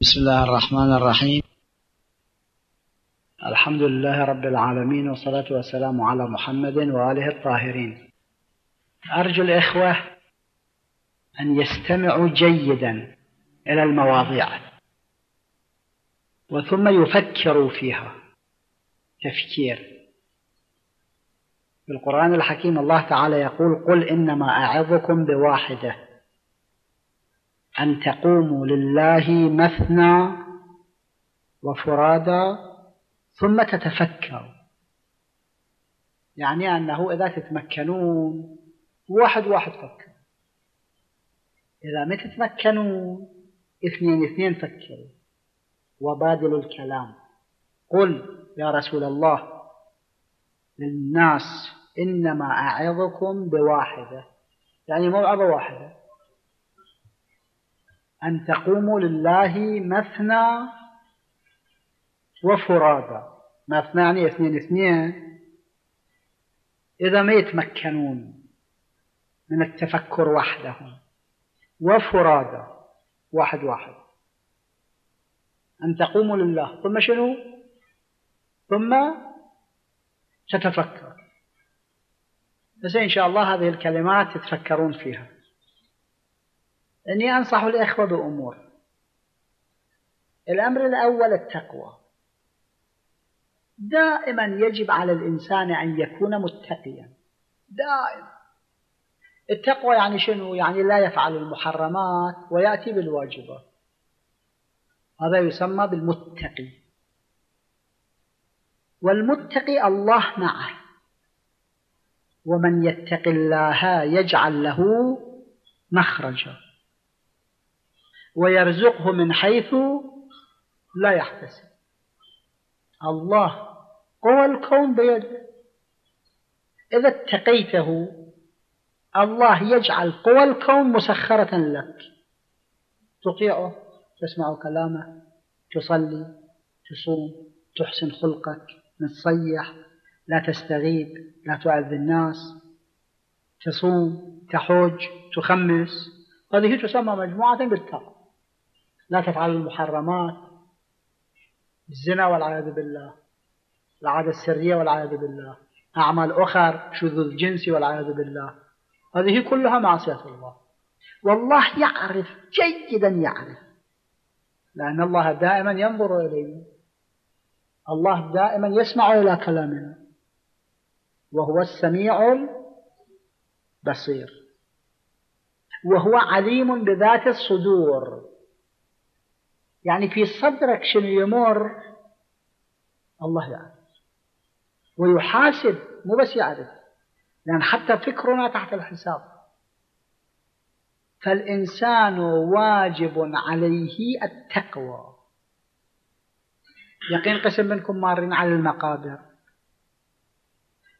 بسم الله الرحمن الرحيم. الحمد لله رب العالمين، والصلاة والسلام على محمد وآله الطاهرين. أرجو الإخوة أن يستمعوا جيدا إلى المواضيع وثم يفكروا فيها تفكير. في القرآن الحكيم الله تعالى يقول: قل إنما أعظكم بواحدة، أن تقوموا لله مثنى وفرادى ثم تتفكروا. يعني أنه إذا تتمكنون واحد واحد فكروا، إذا ما تتمكنون اثنين اثنين فكروا وبادلوا الكلام. قل يا رسول الله للناس إنما أعظكم بواحدة، يعني موعظة واحدة، أن تقوموا لله مثنى وفرادى. مثنى يعني اثنين اثنين. إذا ما يتمكنون من التفكر وحدهم، وفرادى واحد واحد، أن تقوموا لله ثم شنو؟ ثم تتفكر. بس إن شاء الله هذه الكلمات تتفكرون فيها. إني أنصح الإخوة بأمور. الأمر الأول التقوى. دائما يجب على الإنسان أن يكون متقيا، دائما. التقوى يعني شنو؟ يعني لا يفعل المحرمات ويأتي بالواجبات، هذا يسمى بالمتقي. والمتقي الله معه، ومن يتق الله يجعل له مخرجا ويرزقه من حيث لا يحتسب. الله قوى الكون بيده، إذا اتقيته الله يجعل قوى الكون مسخرة لك، تطيعه، تسمع كلامه، تصلي، تصوم، تحسن خلقك، تصيح، لا تستغيب، لا تؤذي الناس، تصوم، تحج، تخمس، هذه تسمى مجموعة بالتقوى. لا تفعل المحرمات، الزنا والعياذ بالله، العادة السرية والعياذ بالله، أعمال أخر، شذوذ جنسي والعياذ بالله، هذه كلها معصية الله. والله يعرف جيدا، يعرف، لأن الله دائما ينظر إليه، الله دائما يسمع إلى كلامنا، وهو السميع البصير، وهو عليم بذات الصدور. يعني في صدرك شنو يمر الله يعرف ويحاسب، مو بس يعرف، لأن حتى فكرنا تحت الحساب. فالإنسان واجب عليه التقوى. يقين قسم منكم مارين على المقابر.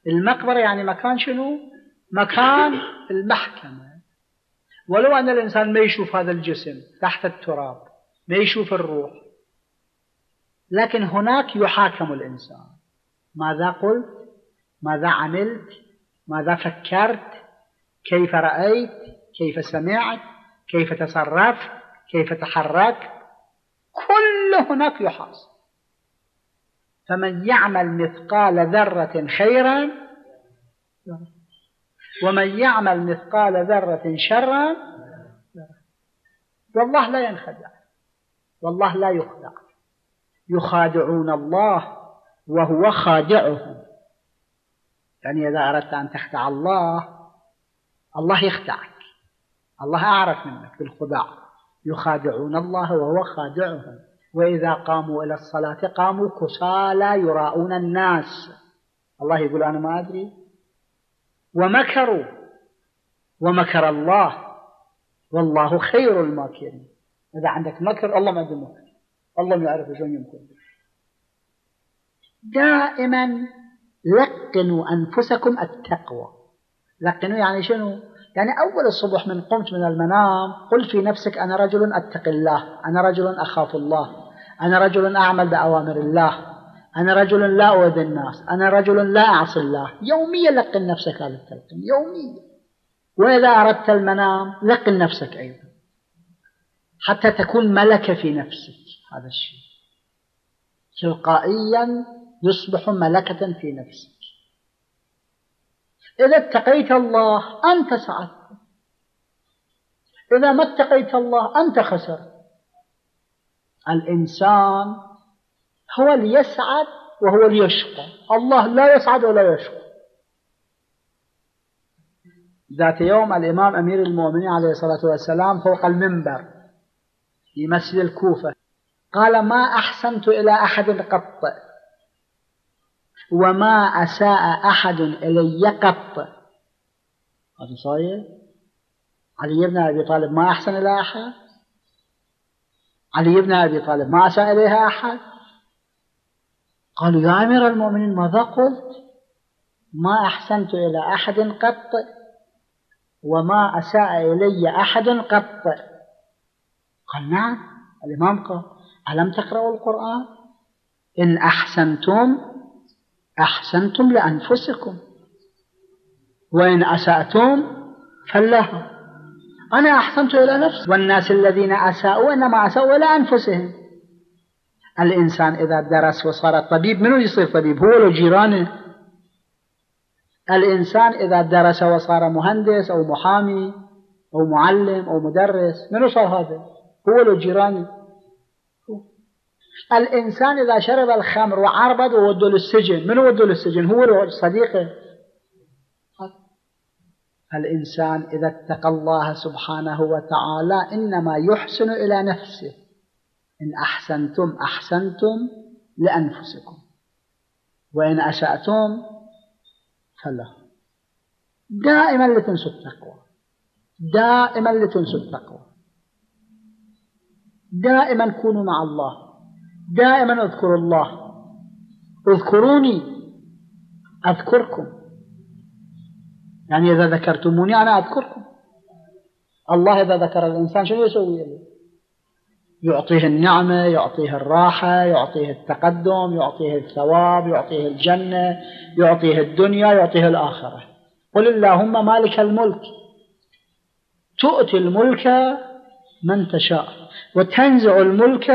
المقبرة يعني مكان شنو؟ مكان المحكمة. ولو أن الإنسان ما يشوف هذا الجسم تحت التراب، ما يشوف الروح، لكن هناك يحاكم الإنسان. ماذا قلت؟ ماذا عملت؟ ماذا فكرت؟ كيف رأيت؟ كيف سمعت؟ كيف تصرفت؟ كيف تحركت؟ كل هناك يحاسب. فمن يعمل مثقال ذرة خيرا ومن يعمل مثقال ذرة شرا. والله لا ينخدع، والله لا يخدع، يخادعون الله وهو خادعهم. يعني إذا أردت أن تخدع الله، الله يخدعك، الله أعرف منك بالخداع. يخادعون الله وهو خادعهم، وإذا قاموا إلى الصلاة قاموا كسالى يراؤون الناس. الله يقول أنا ما أدري. ومكروا ومكر الله والله خير الماكرين. إذا عندك مكر الله ما عنده مكر، الله ما يعرف شلون يمكرك. دائما لقنوا أنفسكم التقوى. لقنوا يعني شنو؟ يعني أول الصبح من قمت من المنام قل في نفسك أنا رجل أتقي الله، أنا رجل أخاف الله، أنا رجل أعمل بأوامر الله، أنا رجل لا أؤذي الناس، أنا رجل لا أعصي الله. يوميا لقن نفسك هذا التلقين يوميا. وإذا أردت المنام لقن نفسك أيضا حتى تكون ملكة في نفسك. هذا الشيء تلقائيا يصبح ملكة في نفسك. إذا اتقيت الله أنت سعدت، إذا ما اتقيت الله أنت خسرت. الإنسان هو اللي يسعد وهو اللي يشقى، الله لا يسعد ولا يشقى. ذات يوم الإمام أمير المؤمنين عليه الصلاة والسلام فوق المنبر في مسجد الكوفة قال: ما أحسنت إلى أحد قط، وما أساء أحد إلي قط. هذا صحيح. علي بن أبي طالب ما أحسن إلى أحد، علي بن أبي طالب ما أساء إليها أحد. قالوا: يا أمير المؤمنين ماذا قلت؟ ما أحسنت إلى أحد قط، وما أساء إلي أحد قط. قال: نعم. الإمام قال: ألم تقرأوا القرآن؟ إن أحسنتم أحسنتم لأنفسكم، وإن أسأتم فلها. أنا أحسنت إلى نفسي، والناس الذين أساءوا إنما أساءوا إلى أنفسهم. الإنسان إذا درس وصار طبيب منو يصير طبيب؟ هو لو جيرانه. الإنسان إذا درس وصار مهندس أو محامي أو معلم أو مدرس منو صار هذا؟ هو لو جيرانه. الإنسان إذا شرب الخمر وعربد وودوا للسجن منو ودوا للسجن؟ هو لو صديقه. الإنسان إذا اتقى الله سبحانه وتعالى إنما يحسن إلى نفسه. إن أحسنتم أحسنتم لأنفسكم، وإن أسأتم فلا. دائما لتنسوا التقوى، دائما لتنسوا التقوى، دائما كونوا مع الله، دائما اذكروا الله. اذكروني أذكركم، يعني إذا ذكرتموني أنا أذكركم. الله إذا ذكر الإنسان شو يسوي له؟ يعطيه النعمة، يعطيه الراحة، يعطيه التقدم، يعطيه الثواب، يعطيه الجنة، يعطيه الدنيا، يعطيه الآخرة. قل اللهم مالك الملك تؤتي الملك من تشاء وتنزع الملك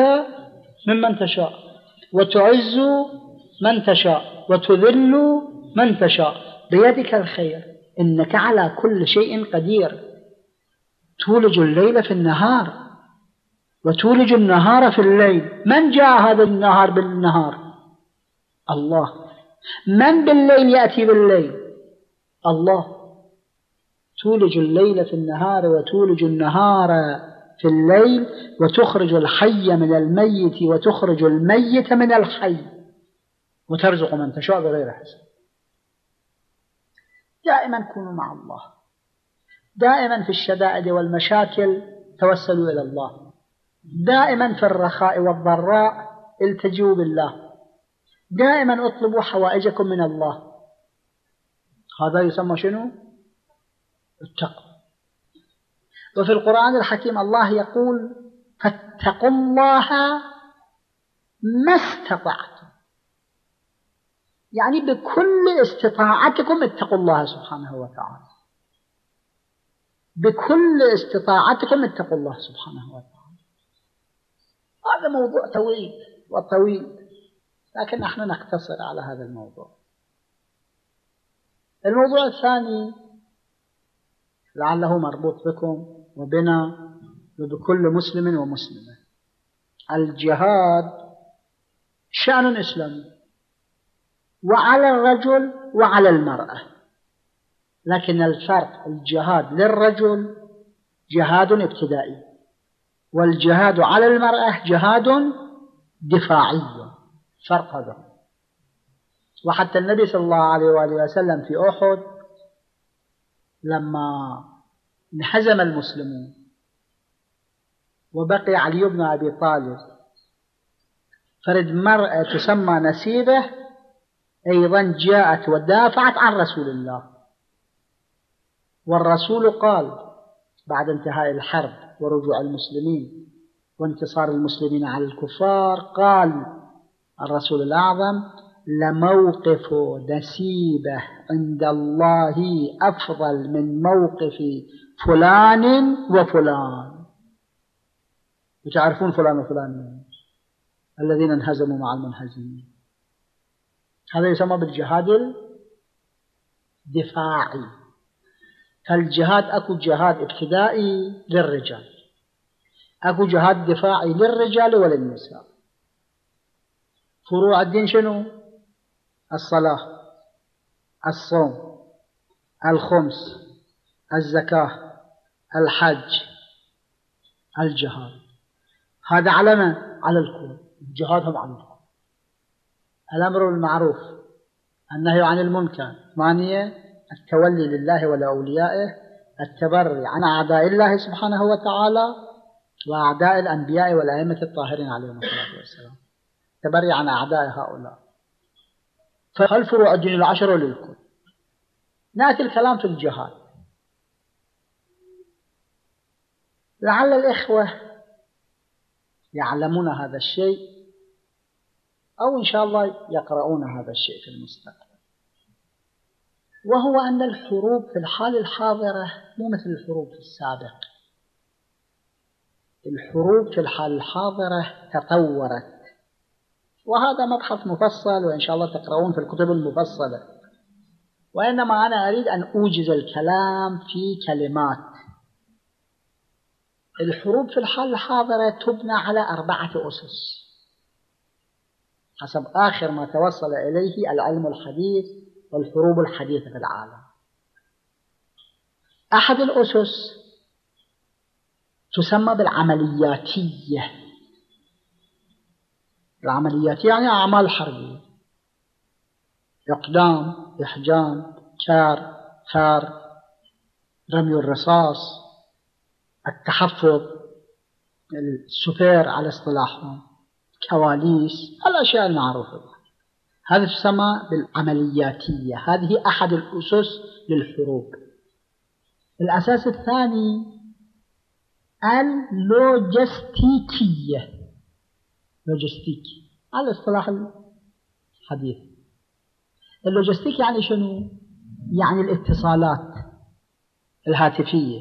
ممن تشاء وتعز من تشاء وتذل من تشاء بيدك الخير إنك على كل شيء قدير. تولج الليل في النهار وتولج النهار في الليل. من جاء هذا النهار بالنهار؟ الله. من بالليل يأتي بالليل؟ الله. تولج الليل في النهار وتولج النهار في الليل وتخرج الحي من الميت وتخرج الميت من الحي وترزق من تشاء بغير حساب. دائما كونوا مع الله، دائما في الشدائد والمشاكل توسلوا إلى الله، دائما في الرخاء والضراء التجوا بالله، دائما اطلبوا حوائجكم من الله. هذا يسمى شنو؟ التقوى. وفي القرآن الحكيم الله يقول: فاتقوا الله ما استطعتم، يعني بكل استطاعتكم اتقوا الله سبحانه وتعالى، بكل استطاعتكم اتقوا الله سبحانه وتعالى. هذا موضوع طويل وطويل، لكن نحن نقتصر على هذا الموضوع. الموضوع الثاني لعله مربوط بكم وبنا وبكل مسلم ومسلمة: الجهاد شأن إسلامي، وعلى الرجل وعلى المرأة، لكن الفرق الجهاد للرجل جهاد ابتدائي، والجهاد على المرأة جهاد دفاعي. فرق هذا. وحتى النبي صلى الله عليه وآله وسلم في أحد لما انهزم المسلمون وبقي علي بن أبي طالب. فالمرأة تسمى نسيبة أيضا جاءت ودافعت عن رسول الله، والرسول قال بعد انتهاء الحرب ورجوع المسلمين وانتصار المسلمين على الكفار، قال الرسول الأعظم: لموقف نسيبة عند الله أفضل من موقف فلان وفلان. وتعرفون فلان وفلان الذين انهزموا مع المنهزمين، هذا يسمى بالجهاد الدفاعي. فالجهاد أكو جهاد ابتدائي للرجال، أكو جهاد دفاعي للرجال وللنساء. فروع الدين شنو؟ الصلاة، الصوم، الخمس، الزكاة، الحج، الجهاد. هذا على من؟ على الكل، جهادهم على الكل. الأمر بالمعروف، النهي عن المنكر، ثمانية التولي لله ولأوليائه، التبري عن أعداء الله سبحانه وتعالى وأعداء الأنبياء والأئمة الطاهرين عليهم الصلاة والسلام، التبري عن أعداء هؤلاء. فالفروع الدين العشر للكل. نأتي الكلام في الجهاد. لعل الإخوة يعلمون هذا الشيء أو إن شاء الله يقرؤون هذا الشيء في المستقبل، وهو أن الحروب في الحالة الحاضرة مو مثل الحروب في السابق. الحروب في الحالة الحاضرة تطورت، وهذا مبحث مفصل وإن شاء الله تقرؤون في الكتب المفصلة، وإنما أنا أريد أن أوجز الكلام في كلمات. الحروب في الحالة الحاضرة تبنى على 4 أسس حسب آخر ما توصل إليه العلم الحديث والحروب الحديثة في العالم. أحد الأسس تسمى بالعملياتية. العملياتية يعني أعمال حربية، إقدام، إحجام، ثار، رمي الرصاص، التحفظ، السفير على اصطلاحهم، كواليس، الأشياء المعروفة. هذا تسمى بالعملياتية، هذه أحد الأسس للحروب. الأساس الثاني اللوجستيكية، لوجستيكي على اصطلاح الحديث. اللوجستيك يعني شنو؟ يعني الاتصالات الهاتفية،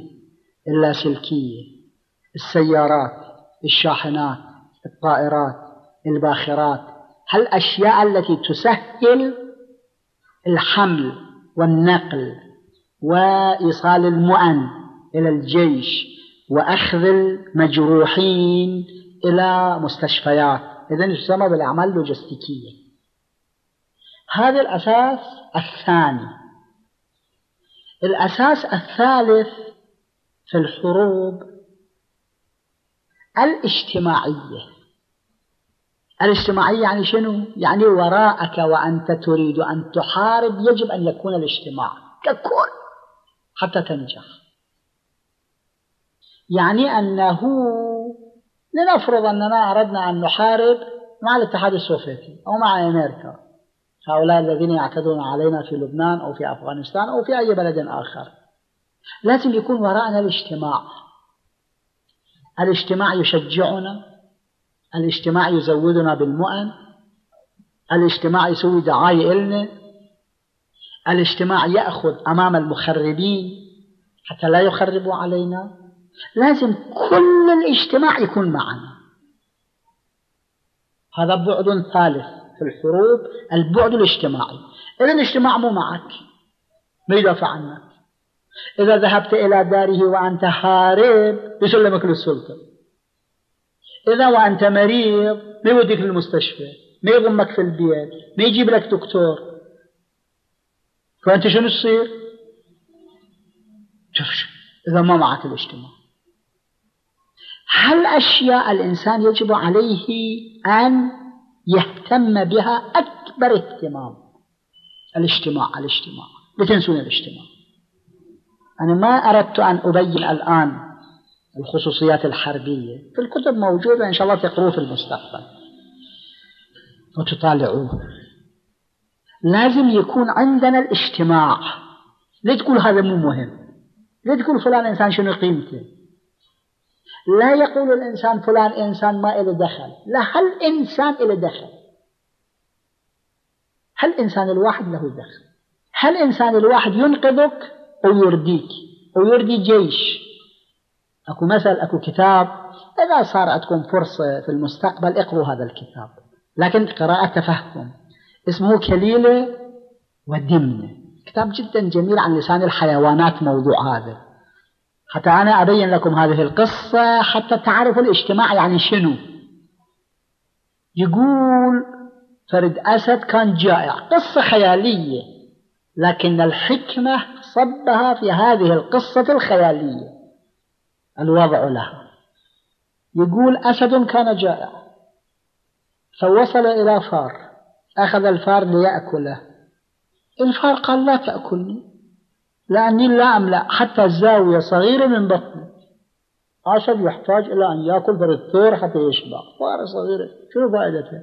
اللاسلكية، السيارات، الشاحنات، الطائرات، الباخرات، هالأشياء التي تسهل الحمل والنقل وإيصال المؤن إلى الجيش وأخذ المجروحين إلى مستشفيات. إذن يسمى بالأعمال اللوجستيكية. هذا الأساس الثاني. الأساس الثالث في الحروب الاجتماعية. الاجتماعية يعني شنو؟ يعني وراءك وأنت تريد أن تحارب يجب أن يكون الاجتماع ككل حتى تنجح. يعني أنه لنفرض أننا أردنا أن نحارب مع الاتحاد السوفيتي أو مع أمريكا، هؤلاء الذين يعتدون علينا في لبنان أو في أفغانستان أو في أي بلد آخر، لازم يكون وراءنا الاجتماع. الاجتماع يشجعنا، الاجتماع يزودنا بالمؤن، الاجتماع يسوي دعاية إلنا، الاجتماع يأخذ أمام المخربين حتى لا يخربوا علينا. لازم كل الاجتماع يكون معنا. هذا بعد ثالث في الحروب، البعد الاجتماعي. إذا الاجتماع مو معك ما يدافع عنك. إذا ذهبت إلى داره وأنت هارب يسلمك للسلطة، إذا وأنت مريض ما يوديك للمستشفى، ما يضمك في البيت، ما يجيب لك دكتور، فأنت شنو تصير؟ تفشل إذا ما معك الاجتماع. هالأشياء الإنسان يجب عليه أن يهتم بها أكبر اهتمام. الاجتماع الاجتماع، لا تنسون الاجتماع. أنا ما أردت أن أبين الآن الخصوصيات الحربية في الكتب موجودة إن شاء الله تقروه في المستقبل وتطالعوه. لازم يكون عندنا الاجتماع. لا تقول هذا مو مهم، لا تقول فلان إنسان شنو قيمته، لا يقول الإنسان فلان إنسان ما إله دخل، لا، هل إنسان إله دخل؟ هل إنسان الواحد له دخل؟ هل إنسان الواحد ينقذك أو يرديك أو يردي جيش؟ أكو مثل، أكو كتاب، إذا صار عندكم فرصة في المستقبل اقروا هذا الكتاب، لكن قراءة تفهم، اسمه كليلة ودمنة، كتاب جدا جميل عن لسان الحيوانات موضوع هذا، حتى أنا أبين لكم هذه القصة حتى تعرفوا الاجتماع يعني شنو. يقول فرد أسد كان جائع، قصة خيالية لكن الحكمة صبها في هذه القصة الخيالية الوضع لها. يقول أسد كان جائع فوصل إلى فار، أخذ الفار ليأكله، الفار قال لا تأكلني لأني لا أملأ حتى الزاوية صغيرة من بطني. أسد يحتاج إلى أن يأكل فرد ثور حتى يشبع، فار صغيرة شنو فائدتها؟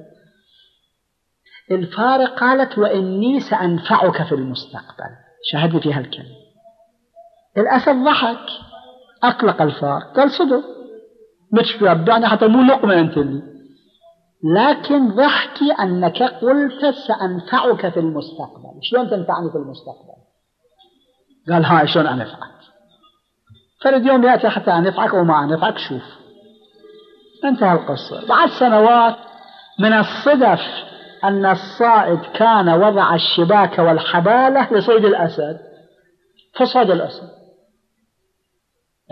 الفار قالت وإني سأنفعك في المستقبل، شاهدني في هالكلمة. الأسد ضحك، أقلق الفار، قال صدق متشبعني حتى مو لقمة أنت لي، لكن ضحكي أنك قلت سأنفعك في المستقبل، شلون تنفعني في المستقبل؟ قال هاي شلون أنفعك؟ فرد يوم يأتي حتى أنفعك أو ما أنفعك شوف. انتهى القصة. بعد سنوات من الصدف أن الصائد كان وضع الشباك والحبالة لصيد الأسد، فصاد الأسد،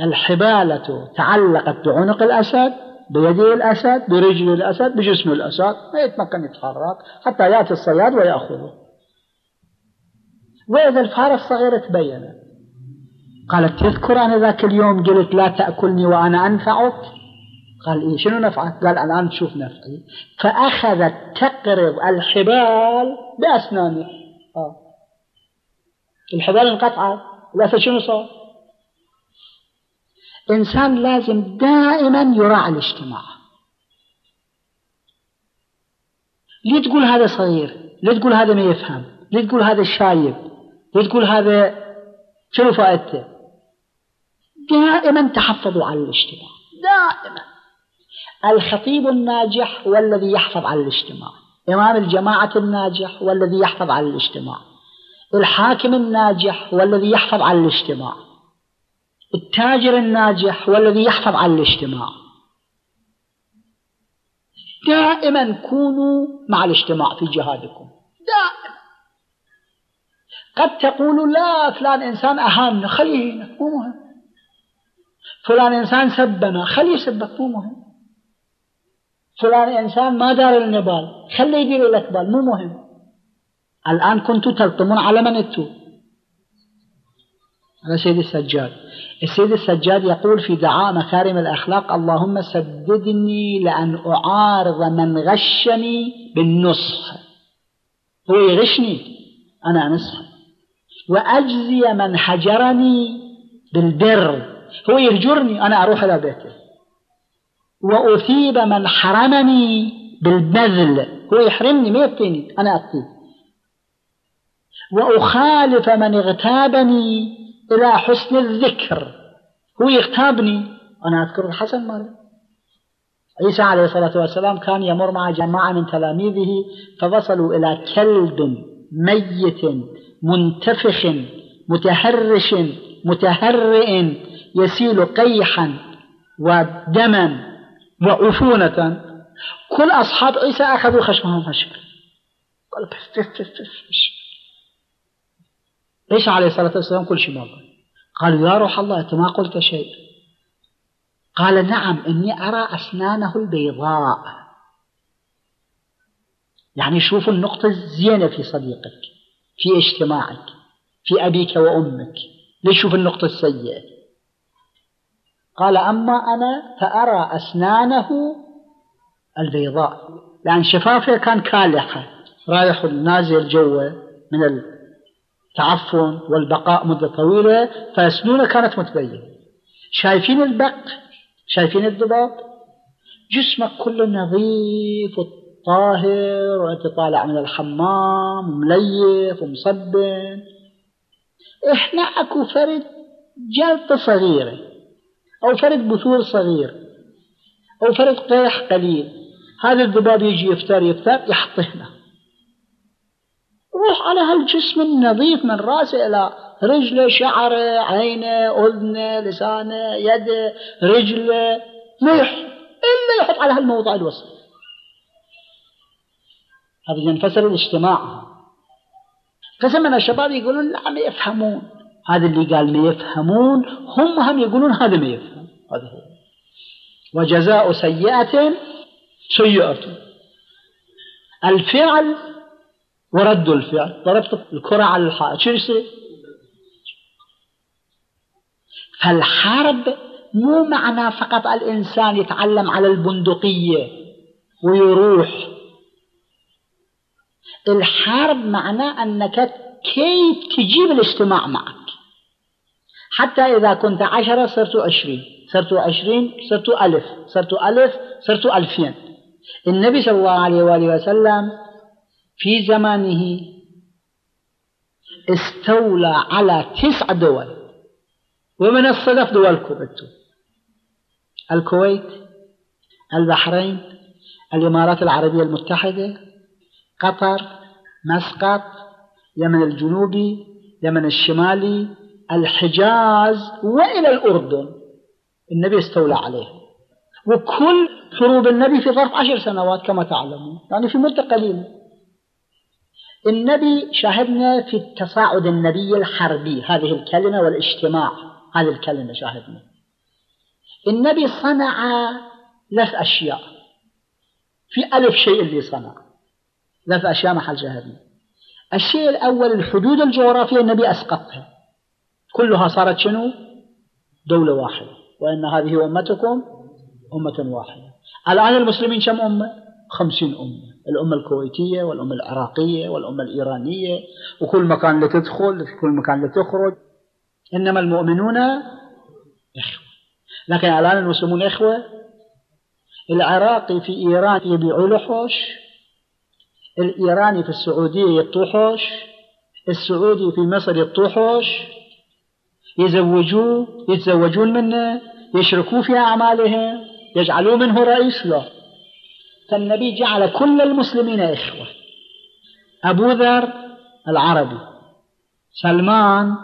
الحبالة تعلقت بعنق الأسد، بيده الأسد، برجل الأسد، بجسم الأسد، لا يتمكن يتحرك حتى يأتي الصياد ويأخذه. وإذا الفارة الصغيرة تبينت قالت تذكر أنا ذاك اليوم قلت لا تأكلني وأنا أنفعك؟ قال إيه شنو نفعك؟ قال الآن تشوف نفعي. فأخذت تقرض الحبال بأسنانها، الحبال انقطعت، الأسد شنو صار؟ إنسان لازم دائما يراعي الاجتماع. ليه تقول هذا صغير؟ ليه تقول هذا ما يفهم؟ ليه تقول هذا شايب؟ ليه تقول هذا شنو فائدته؟ دائما تحفظوا على الاجتماع، دائما. الخطيب الناجح والذي يحفظ على الاجتماع، إمام الجماعة الناجح والذي يحفظ على الاجتماع، الحاكم الناجح والذي يحفظ على الاجتماع، التاجر الناجح والذي يحفظ على الاجتماع. دائما كونوا مع الاجتماع في جهادكم، دائما. قد تقولوا لا فلان إنسان أهاننا خليه هنا مو مهم، فلان إنسان سبنا خليه يسبك مو مهم، فلان إنسان ما دار لنا بال خليه يدير لك بال مو مهم. الآن كنتوا تلطمون على من انتوا؟ على سيد السجاد. السيد السجاد يقول في دعاء مكارم الأخلاق اللهم سددني لأن أعارض من غشني بالنصح، هو يغشني أنا أنصحه، وأجزي من حجرني بالبر، هو يهجرني أنا أروح إلى بيته، وأثيب من حرمني بالبذل، هو يحرمني ما يعطيني أنا أعطيه، وأخالف من اغتابني إلى حسن الذكر، هو يغتابني أنا أذكر الحسن مالي. عيسى عليه الصلاة والسلام كان يمر مع جماعة من تلاميذه فوصلوا إلى كلب ميت منتفخ متهرش متهرئ يسيل قيحا ودما وعفونة، كل أصحاب عيسى أخذوا خشمهم خشم، قالوا عيسى عليه الصلاة والسلام كل شيء ما قال. قالوا يا روح الله أنت ما قلت شيء. قال نعم إني أرى أسنانه البيضاء، يعني شوفوا النقطة الزينة في صديقك، في اجتماعك، في أبيك وأمك، ليش شوف النقطة السيئة؟ قال أما أنا فأرى أسنانه البيضاء، لأن شفافه كان كالحة، رايح نازل جوا من تعفن والبقاء مدة طويلة، فأسنونه كانت متبينة. شايفين البق شايفين الضباط؟ جسمك كله نظيف وطاهر وانت طالع من الحمام ومليف ومصبن. احنا اكو فرد جلطة صغيرة او فرد بثور صغير او فرد قيح قليل، هذا الذباب يجي يفتر يحط هنا. روح على هالجسم النظيف من راسه الى رجله، شعره، عينه، اذنه، لسانه، يده، رجله، ملح الا يحط على هالموضع الوسط. هذا ينفسر الاجتماع. قسم من الشباب يقولون لا ما يفهمون، هذا اللي قال ما يفهمون هم يقولون هذا ما يفهم. هذا هو. وجزاء سيئة سيئة، الفعل ورد الفعل. ضربت الكرة على الحائط شو يصير؟ فالحرب مو معنى فقط الإنسان يتعلم على البندقية ويروح. الحرب معناه أنك كيف تجيب الاجتماع معك، حتى إذا كنت 10 صرت 20، صرت 20، صرت 1000، صرت 1000، صرت 2000. النبي صلى الله عليه وآله وسلم في زمانه استولى على 9 دول، ومن الصدف دولكم انتم: الكويت، البحرين، الإمارات العربية المتحدة، قطر، مسقط، اليمن الجنوبي، اليمن الشمالي، الحجاز، وإلى الأردن. النبي استولى عليه، وكل حروب النبي في ظرف 10 سنوات كما تعلمون، يعني في مدة قليلة. النبي شاهدنا في التصاعد النبي الحربي، هذه الكلمة والاجتماع، هذه الكلمة شاهدنا. النبي صنع 3 أشياء في 1000 شيء اللي صنع، 3 أشياء محل شاهدنا. الشيء الأول الحدود الجغرافية النبي أسقطها، كلها صارت شنو؟ دولة واحدة، وإن هذه أمتكم أمة واحدة. الآن المسلمين كم أمة؟ 50 أمة، الأمة الكويتية والأمة العراقية والأمة الإيرانية، وكل مكان لتدخل كل مكان لتخرج. إنما المؤمنون إخوة، لكن الآن المسلمون إخوة. العراقي في إيران يبيع له حوش، الإيراني في السعودية يطوي حوش، السعودي في مصر يطوي حوش، يتزوجون منه، يشركوا في أعمالهم، يجعلوا منه رئيس له. فالنبي جعل كل المسلمين إخوة. أبو ذر العربي، سلمان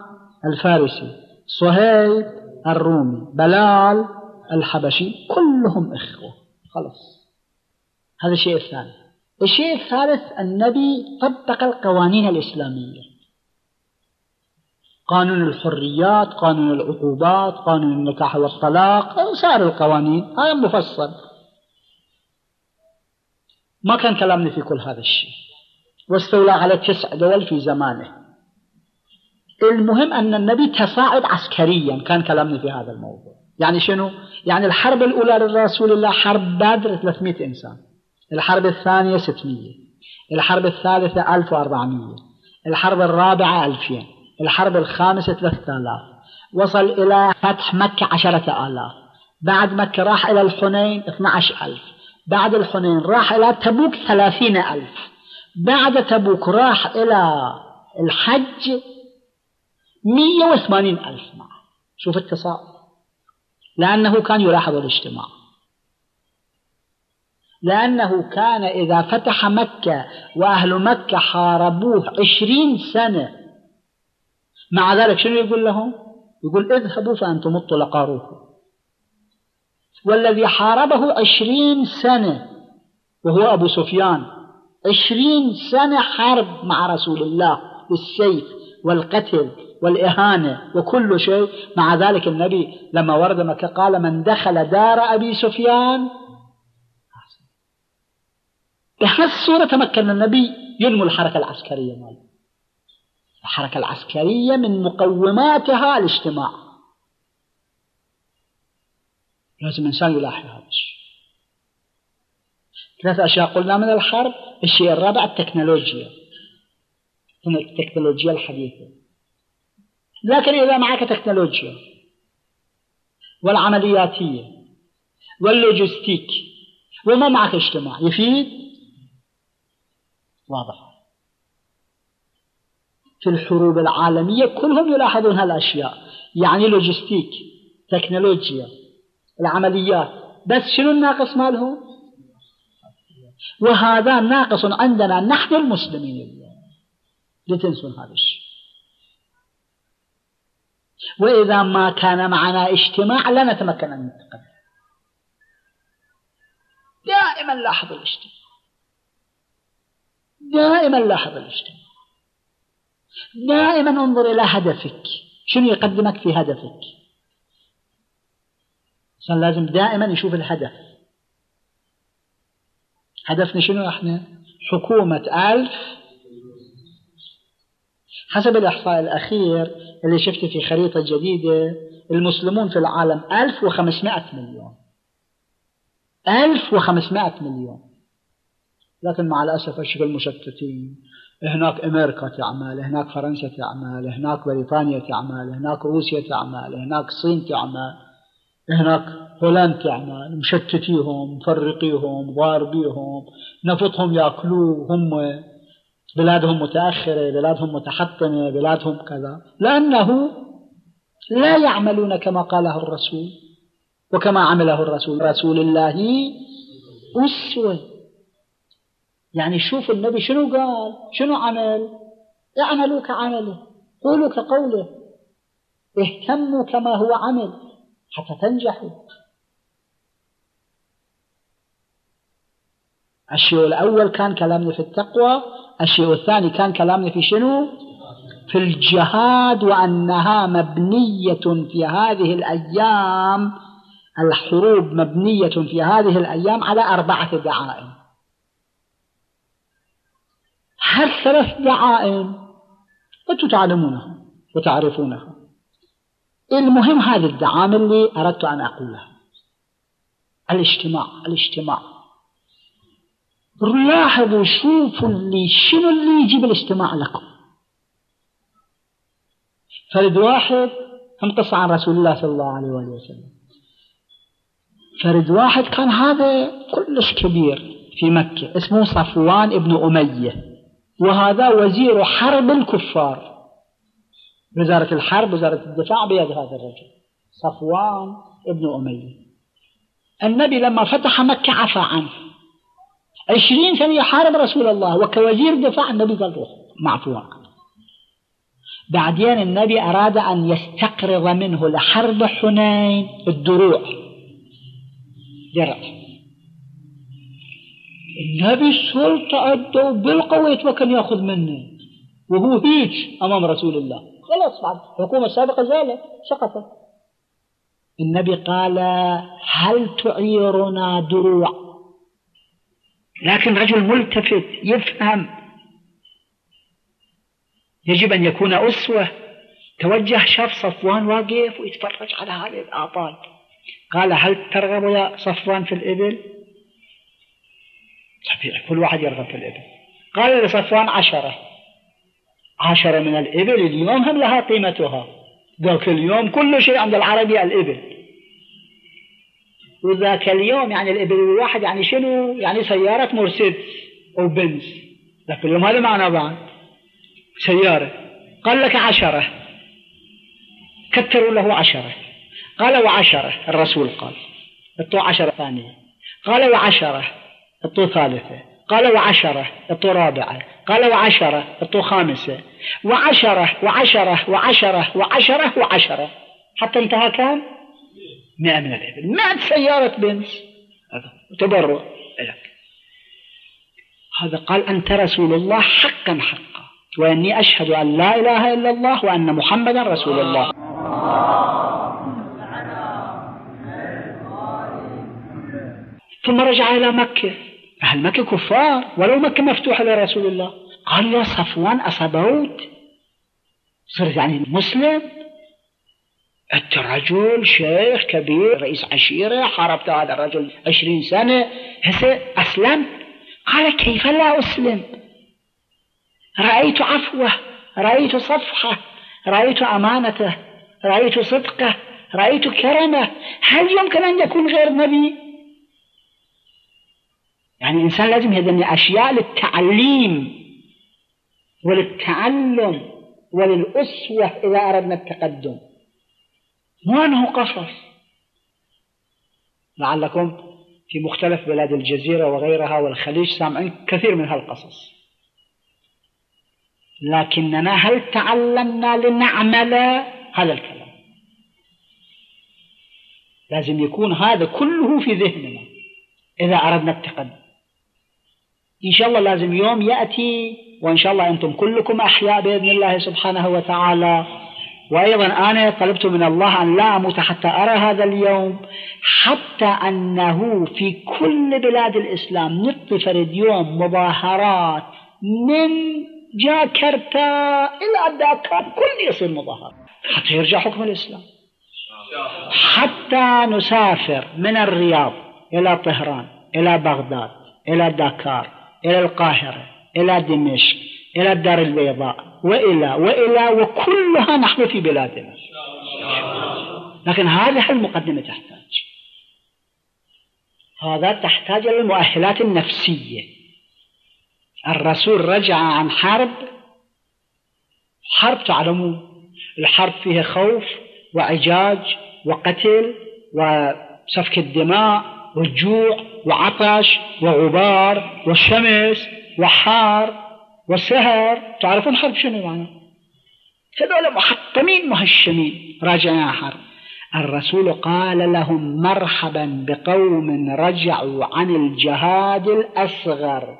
الفارسي، صهيب الرومي، بلال الحبشي، كلهم إخوة. خلاص، هذا الشيء الثاني. الشيء الثالث النبي طبق القوانين الإسلامية: قانون الحريات، قانون العقوبات، قانون النكاح والطلاق، سائر القوانين. هذا مفصل، ما كان كلامنا في كل هذا الشيء. واستولى على 9 دول في زمانه. المهم أن النبي تصاعد عسكريا، كان كلامنا في هذا الموضوع. يعني شنو؟ يعني الحرب الأولى للرسول الله حرب بدر 300 إنسان، الحرب الثانية 600، الحرب الثالثة 1400، الحرب الرابعة 2000، الحرب الخامسة 3000، وصل إلى فتح مكة 10000، بعد مكة راح إلى الحنين 12000، بعد الحنين راح إلى تبوك 30000، بعد تبوك راح إلى الحج 180000. شوف التصاعد، لأنه كان يلاحظ الاجتماع، لأنه كان إذا فتح مكة وأهل مكة حاربوه 20 سنة، مع ذلك شنو يقول لهم؟ يقول اذهبوا فأنتم الطلقاء روحوا. والذي حاربه 20 سنة وهو أبو سفيان، 20 سنة حرب مع رسول الله بالسيف والقتل والإهانة وكل شيء. مع ذلك النبي لما ورد مكة قال: من دخل دار أبي سفيان. إحنا الصورة تمكن النبي ينمو الحركة العسكرية. الحركة العسكرية من مقوماتها الاجتماع، لازم الإنسان يلاحظ هذا الشيء. 3 أشياء قلنا من الحرب. الشيء الرابع التكنولوجيا، التكنولوجيا الحديثة. لكن إذا معك تكنولوجيا والعملياتية واللوجستيك وما معك اجتماع يفيد؟ واضح. في الحروب العالمية كلهم يلاحظون هالأشياء، يعني لوجستيك، تكنولوجيا، العمليات، بس شنو الناقص مالهم؟ وهذا ناقص عندنا نحن المسلمين اليوم، لا تنسون هذا الشيء. وإذا ما كان معنا اجتماع لا نتمكن أن نتقدم. دائما لاحظ الاجتماع، دائما لاحظ الاجتماع، دائما انظر إلى هدفك، شنو يقدمك في هدفك. الإنسان لازم دائما يشوف الهدف. هدفنا شنو احنا؟ حكومة 1000 حسب الإحصاء الأخير اللي شفته في خريطة جديدة، المسلمون في العالم 1500 مليون، 1500 مليون. لكن مع الأسف الشكل مشتتين، هناك أمريكا تعمل، هناك فرنسا تعمل، هناك بريطانيا تعمل، هناك روسيا تعمل، هناك الصين تعمل، هناك هولندا تعمل، مشتتيهم، مفرقيهم، ضاربيهم، نفطهم يأكلوه، هم بلادهم متأخرة، بلادهم متحطمة، بلادهم كذا، لأنه لا يعملون كما قاله الرسول وكما عمله الرسول، رسول الله أسوة. يعني شوف النبي شنو قال، شنو عمل، اعملوا كعمله، قولوا كقوله، اهتموا كما هو عمل حتى تنجحوا. الشيء الأول كان كلامنا في التقوى، الشيء الثاني كان كلامنا في شنو؟ في الجهاد، وأنها مبنية في هذه الأيام، الحروب مبنية في هذه الأيام على 4 دعائم. هال 3 دعائم أنتم تعلمونها وتعرفونها. المهم هذه الدعامة اللي أردت أن أقولها، الاجتماع، الاجتماع. لاحظوا شوفوا اللي شنو اللي يجيب الاجتماع لكم. فرد واحد، هم قصة عن رسول الله صلى الله عليه وآله وسلم، فرد واحد كان هذا كلش كبير في مكة، اسمه صفوان ابن أمية، وهذا وزير حرب الكفار، وزارة الحرب، وزارة الدفاع بيد هذا الرجل صفوان ابن أمية. النبي لما فتح مكة عفى عنه، 20 سنة يحارب رسول الله، وكوزير دفاع النبي قال له معفو عنه. بعدين النبي أراد أن يستقرض منه لحرب حنين الدروع، درع. النبي السلطة أدوا بالقوة يتمكن يأخذ منه، وهو هيج أمام رسول الله، خلاص بعد الحكومة السابقة زالت، سقطت. النبي قال هل تعيرنا دروع؟ لكن رجل ملتفت يفهم، يجب أن يكون أسوة. توجه شاف صفوان واقف ويتفرج على هذه الآباد، قال هل ترغب يا صفوان في الإبل؟ طبيعي كل واحد يرغب في الإبل. قال لصفوان 10 من الإبل اليوم هم لها قيمتها، ذاك اليوم كل شيء عند العربي الإبل، وذاك اليوم يعني الإبل الواحد يعني شنو؟ يعني سيارة مرسيدس أو بنز، ذاك اليوم هذا معنا بعد سيارة. قال لك 10، كتروا له 10، قال و10، الرسول قال اعطوا 10 ثانية، قال و10 اعطوا 3، قال و10 اعطوا 4، قال و10 اعطوا 5، و10 و10 و10 و10 و10 حتى انتهى كان 100 من الإبل، 100 سيارة بنز. هذا تبرع لك. هذا قال أنت رسول الله حقا حقا، وإني أشهد أن لا إله إلا الله وأن محمدا رسول الله. ثم رجع إلى مكة، أهل مكة كفار ولو مكة مفتوحة لرسول الله، قال يا صفوان أصبوت، صرت يعني مسلم؟ أنت رجل شيخ كبير، رئيس عشيرة، حاربت هذا الرجل 20 سنة، هسه أسلم؟ قال كيف لا أسلم، رأيت عفوه، رأيت صفحة، رأيت أمانته، رأيت صدقه، رأيت كرمه، هل يمكن أن يكون غير نبي؟ يعني الإنسان لازم يدني أشياء للتعليم وللتعلم وللأسوة إذا أردنا التقدم، مو أنه قصص. لعلكم في مختلف بلاد الجزيرة وغيرها والخليج سامعين كثير من هالقصص، لكننا هل تعلمنا لنعمل هذا الكلام؟ لازم يكون هذا كله في ذهننا إذا أردنا التقدم. إن شاء الله لازم يوم يأتي، وإن شاء الله أنتم كلكم أحياء بإذن الله سبحانه وتعالى، وأيضا أنا طلبت من الله أن لا أموت حتى أرى هذا اليوم، حتى أنه في كل بلاد الإسلام نطفر اليوم مظاهرات من جاكرتا إلى داكار، كل يصير مظاهرات حتى يرجع حكم الإسلام، حتى نسافر من الرياض إلى طهران إلى بغداد إلى داكار إلى القاهرة إلى دمشق إلى الدار البيضاء وإلى وإلى، وكلها نحن في بلادنا. لكن هذه المقدمة تحتاج، هذا تحتاج إلى المؤهلات النفسية. الرسول رجع عن حرب تعلمون الحرب فيها خوف وعجاج وقتل وسفك الدماء والجوع وعطش وغبار والشمس وحار والسهر، تعرفون حرب شنو معنى؟ هذول محطمين مهشمين راجعين عن حرب. الرسول قال لهم مرحبا بقوم رجعوا عن الجهاد الأصغر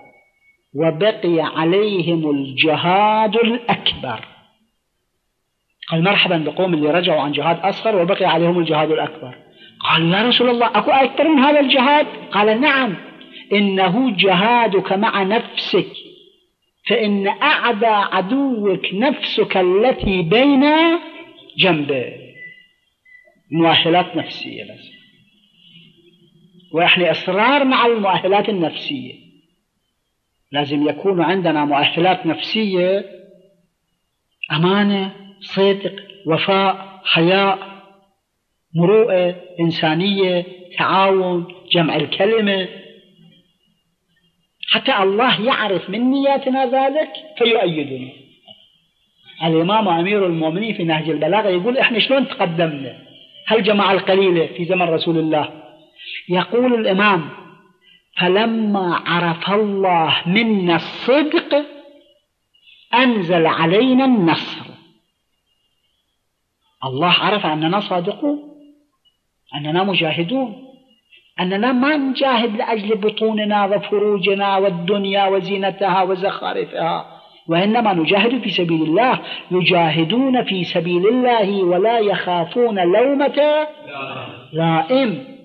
وبقي عليهم الجهاد الأكبر. قال مرحبا بقوم اللي رجعوا عن جهاد أصغر وبقي عليهم الجهاد الأكبر. قال يا رسول الله أكو أكثر من هذا الجهاد؟ قال نعم، إنه جهادك مع نفسك، فإن أعدى عدوك نفسك التي بين جنبه. مؤهلات نفسية لازم، وإحنا إصرار مع المؤهلات النفسية، لازم يكون عندنا مؤهلات نفسية: أمانة، صدق، وفاء، حياء، مروءة، إنسانية، تعاون، جمع الكلمة، حتى الله يعرف من نياتنا ذلك فيؤيدنا. الإمام أمير المؤمنين في نهج البلاغة يقول إحنا شلون تقدمنا هالجماعة القليلة في زمن رسول الله. يقول الإمام: فلما عرف الله منا الصدق أنزل علينا النصر. الله عرف أننا صادقون، أننا مجاهدون، أننا ما نجاهد لأجل بطوننا وفروجنا والدنيا وزينتها وزخارفها، وإنما نجاهد في سبيل الله. يجاهدون في سبيل الله ولا يخافون لومة لائم.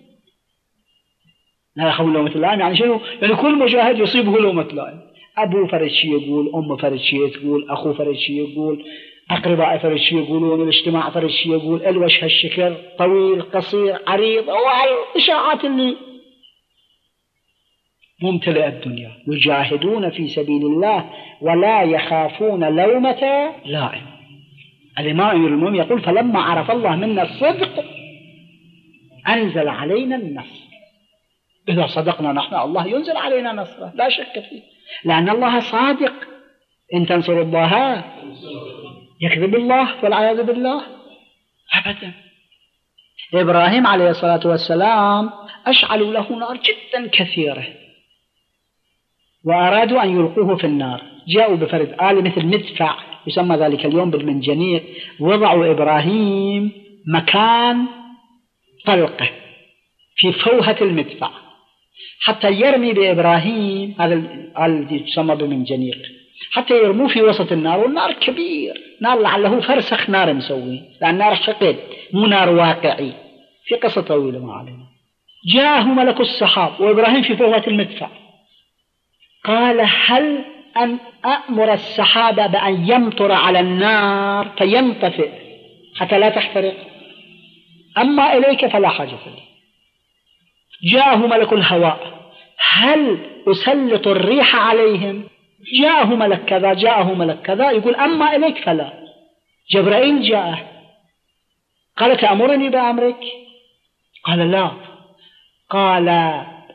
لا يخافون لومة لائم يعني شنو؟ يعني كل مجاهد يصيبه لومة لائم. أبو فرشي يقول، أم فرشي تقول، أخو فرشي يقول، أقرباء فرشي يقولون، الاجتماع فرشي يقول، الوش هالشكل، طويل، قصير، عريض، والإشاعات اللي ممتلئة الدنيا. يجاهدون في سبيل الله ولا يخافون لومة لائم. الإمام المؤمن يقول: فلما عرف الله منا الصدق أنزل علينا النصر. إذا صدقنا نحن الله ينزل علينا نصره، لا شك فيه، لأن الله صادق. إن تنصروا الله يكذب الله والعياذ بالله، أبدا. إبراهيم عليه الصلاة والسلام أشعلوا له نار جدا كثيرة وأرادوا أن يلقوه في النار، جاءوا بفرد آلة مثل مدفع يسمى ذلك اليوم بالمنجنيق، وضعوا إبراهيم مكان طلقة في فوهة المدفع حتى يرمي بإبراهيم، هذا الذي تسمى بالمنجنيق، حتى يرموه في وسط النار. والنار كبير، نار لعله فرسخ نار مسوي، لأن نار حقد مو نار واقعي، في قصة طويلة ما علينا. جاءه ملك السحاب وإبراهيم في فوهة المدفع، قال: هل أن أأمر السحاب بأن يمطر على النار فينطفئ حتى لا تحترق؟ أما إليك فلا حاجة لي. جاءه ملك الهواء: هل أسلط الريح عليهم؟ جاءه ملك كذا، جاءه ملك كذا، يقول: أما إليك فلا. جبرائيل جاءه قال تأمرني بأمرك؟ قال لا. قال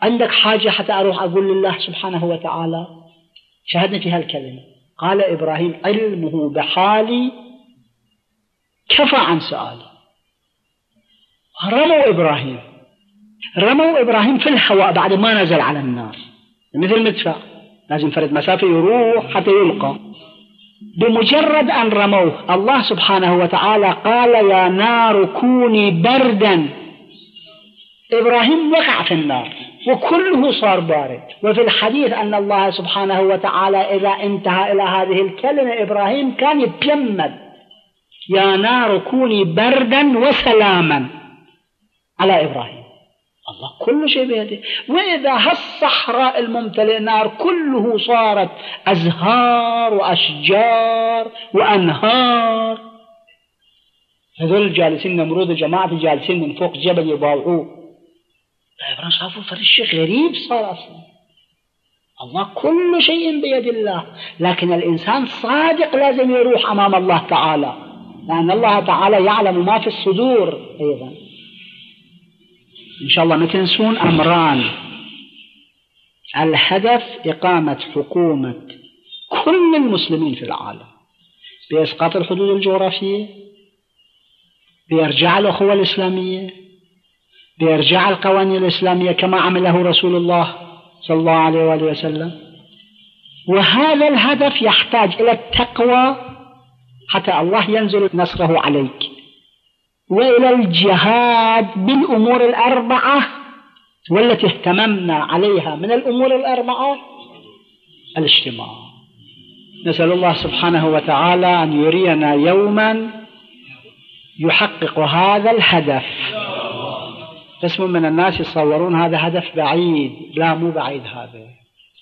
عندك حاجة حتى أروح أقول لله سبحانه وتعالى؟ شاهدنا في هالكلمة. قال إبراهيم علمه بحالي كفى عن سؤالي. رموا إبراهيم في الهواء بعد ما نزل على النار، مثل المدفع لازم فرد مسافة يروح حتى يلقى. بمجرد أن رموه الله سبحانه وتعالى قال يا نار كوني بردا. إبراهيم وقع في النار وكله صار بارد. وفي الحديث أن الله سبحانه وتعالى إذا انتهى إلى هذه الكلمة إبراهيم كان يتجمد، يا نار كوني بردا وسلاما على إبراهيم. الله كل شيء بيده. وإذا هالصحراء الممتلئ نار كله صارت أزهار وأشجار وأنهار. هذول جالسين نمرود جماعة جالسين من فوق جبل يباوعوه. إبراهيم شافوا فرش غريب صار أصلا. الله كل شيء بيد الله، لكن الإنسان صادق لازم يروح أمام الله تعالى، لأن الله تعالى يعلم ما في الصدور. أيضا إن شاء الله ما تنسون أمران: الهدف إقامة حكومة كل المسلمين في العالم بإسقاط الحدود الجغرافية، بإرجاع الأخوة الإسلامية، بإرجاع القوانين الإسلامية كما عمله رسول الله صلى الله عليه وآله وسلم. وهذا الهدف يحتاج إلى التقوى حتى الله ينزل نصره عليك، وإلى الجهاد بالأمور الأربعة والتي اهتممنا عليها من الأمور الأربعة الاجتماع. نسأل الله سبحانه وتعالى أن يرينا يوما يحقق هذا الهدف. قسم من الناس يصورون هذا هدف بعيد، لا مو بعيد. هذا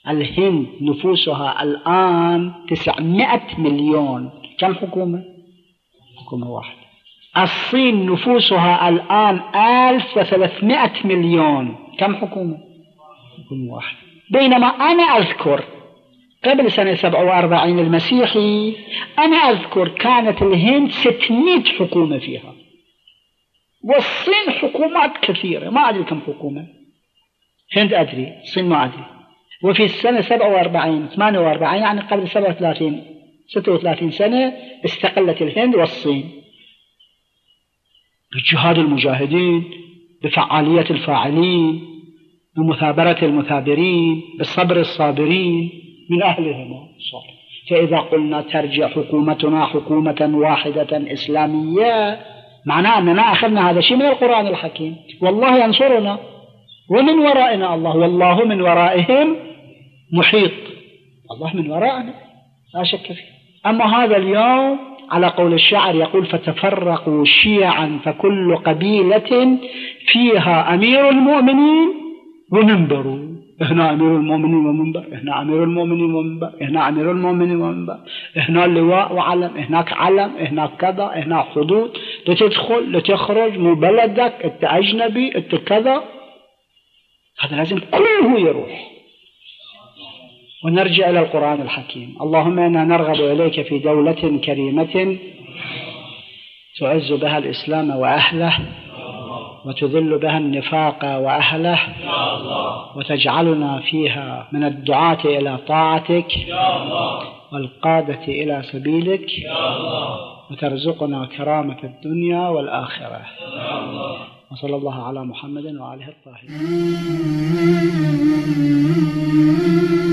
الهند نفوسها الآن 900 مليون، كم حكومة؟ حكومة واحدة. الصين نفوسها الآن 1300 مليون، كم حكومة؟ حكومة واحدة. بينما أنا أذكر قبل سنة 47 المسيحي، أنا أذكر كانت الهند 600 حكومة فيها، والصين حكومات كثيرة. ما أدري كم حكومة. هند أدري، الصين ما أدري. وفي السنة 47 48 يعني قبل 37 36 سنة استقلت الهند والصين بجهاد المجاهدين، بفعالية الفاعلين، بمثابرة المثابرين، بالصبر الصابرين من أهلهم. فإذا قلنا ترجع حكومتنا حكومة واحدة إسلامية، معناه أننا أخذنا هذا الشيء من القرآن الحكيم. والله ينصرنا ومن ورائنا الله، والله من ورائهم محيط. الله من ورائنا لا شك فيه. أما هذا اليوم على قول الشاعر يقول فتفرقوا شيعا فكل قبيلة فيها أمير المؤمنين ومنبر. هنا أمير المؤمنين ومنبر، هنا أمير المؤمنين ومنبر، هنا أمير المؤمنين ومنبر، هنا اللواء وعلم، هناك علم، هناك كذا، هناك حدود، لتدخل لتخرج، من بلدك أنت أجنبي أنت كذا. هذا لازم كله يروح. ونرجع إلى القرآن الحكيم. اللهم إنا نرغب إليك في دولة كريمة تعز بها الإسلام وأهله، وتذل بها النفاق وأهله، وتجعلنا فيها من الدعاة إلى طاعتك والقادة إلى سبيلك، وترزقنا كرامة الدنيا والآخرة. وصلى الله على محمد وآله الطاهرين.